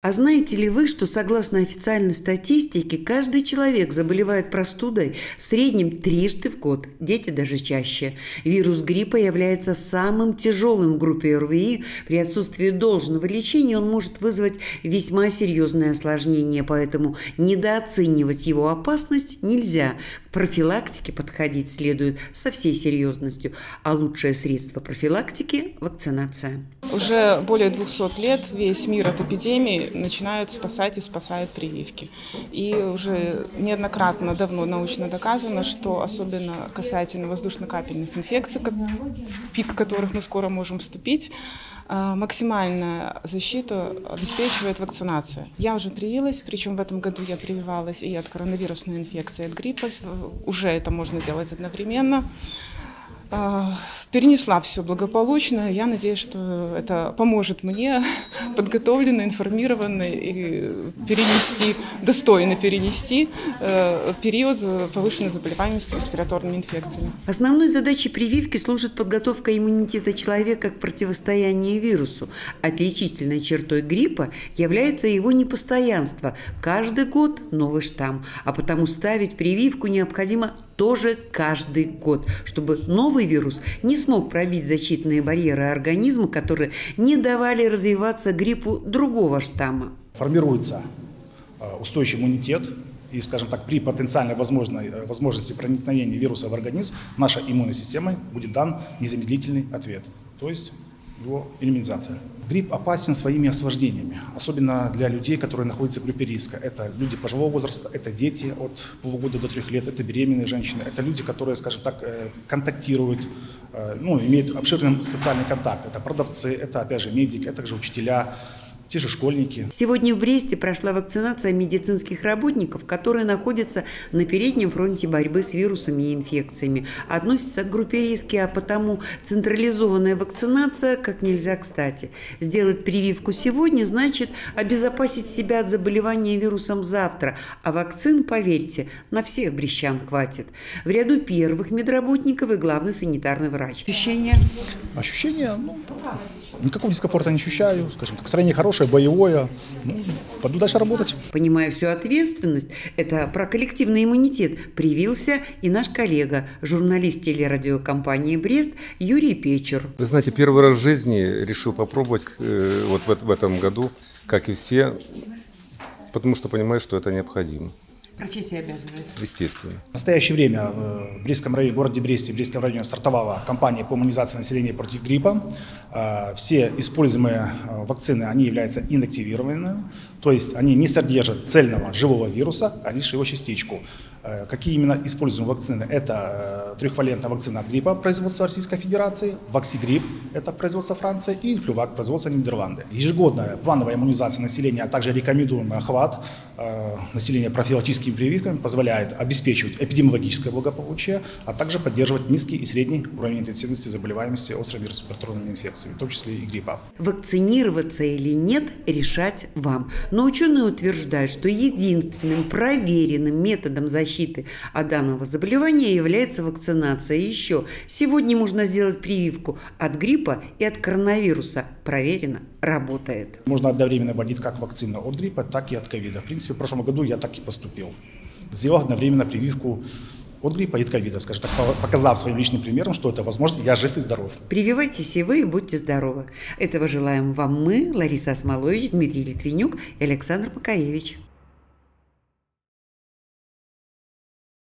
А знаете ли вы, что согласно официальной статистике, каждый человек заболевает простудой в среднем 3 в год, дети даже чаще. Вирус гриппа является самым тяжелым в группе РВИ. При отсутствии должного лечения он может вызвать весьма серьезные осложнения, поэтому недооценивать его опасность нельзя. К профилактике подходить следует со всей серьезностью, а лучшее средство профилактики – вакцинация. Уже более 200 лет весь мир от эпидемии начинают спасать и спасают прививки. И уже неоднократно давно научно доказано, что особенно касательно воздушно-капельных инфекций, в пик которых мы скоро можем вступить, максимальную защиту обеспечивает вакцинация. Я уже привилась, причем в этом году я прививалась и от коронавирусной инфекции, и от гриппа. Уже это можно делать одновременно. Перенесла все благополучно. Я надеюсь, что это поможет мне подготовленно, информированно и достойно перенести период повышенной заболеваемости респираторными инфекциями. Основной задачей прививки служит подготовка иммунитета человека к противостоянию вирусу. Отличительной чертой гриппа является его непостоянство. Каждый год новый штамм, а потому ставить прививку необходимо тоже каждый год, чтобы новый вирус не смог пробить защитные барьеры организма, которые не давали развиваться гриппу другого штамма. Формируется устойчивый иммунитет, и, скажем так, при потенциальной возможности проникновения вируса в организм нашей иммунной системой будет дан незамедлительный ответ, то есть его элиминизация. Грипп опасен своими осложнениями, особенно для людей, которые находятся в группе риска. Это люди пожилого возраста, это дети от полугода до 3 лет, это беременные женщины, это люди, которые, скажем так, контактируют, имеют обширный социальный контакт. Это продавцы, это, опять же, медики, это также учителя. Те же школьники. Сегодня в Бресте прошла вакцинация медицинских работников, которые находятся на переднем фронте борьбы с вирусами и инфекциями. Относятся к группе риска, а потому централизованная вакцинация как нельзя кстати. Сделать прививку сегодня значит обезопасить себя от заболевания вирусом завтра. А вакцин, поверьте, на всех брестчан хватит. В ряду первых медработников и главный санитарный врач. Ощущения? Ощущения? Никакого дискомфорта не ощущаю. Скажем так, сравнение хорошее. Боевое. Пойду дальше работать. Понимая всю ответственность, это про коллективный иммунитет привился и наш коллега, журналист телерадиокомпании «Брест» Юрий Печер. Вы знаете, первый раз в жизни решил попробовать вот в этом году, как и все, потому что понимаю, что это необходимо. Профессия обязывает. Естественно. В настоящее время в Брестском районе, в городе Бресте, в Брестском районе стартовала кампания по иммунизации населения против гриппа. Все используемые вакцины, они являются инактивированными, то есть они не содержат цельного живого вируса, а лишь его частичку. Какие именно используемые вакцины? Это трехвалентная вакцина от гриппа производства Российской Федерации, Voxigrip, это производство Франции, и Influvac, производство Нидерланды. Ежегодная плановая иммунизация населения, а также рекомендуемый охват населения профилактическими прививками позволяет обеспечивать эпидемиологическое благополучие, а также поддерживать низкий и средний уровень интенсивности заболеваемости острыми респираторными инфекциями, в том числе и гриппа. Вакцинироваться или нет, решать вам. Но ученые утверждают, что единственным проверенным методом защиты от данного заболевания является вакцинация. И еще сегодня можно сделать прививку от гриппа и от коронавируса. Проверено, работает. Можно одновременно вводить как вакцину от гриппа, так и от ковида. В принципе, в прошлом году я так и поступил. Сделал одновременно прививку от гриппа и от ковида, скажем так, показав своим личным примером, что это возможно, я жив и здоров. Прививайтесь и вы, и будьте здоровы. Этого желаем вам мы, Лариса Смолович, Дмитрий Литвинюк и Александр Макаревич.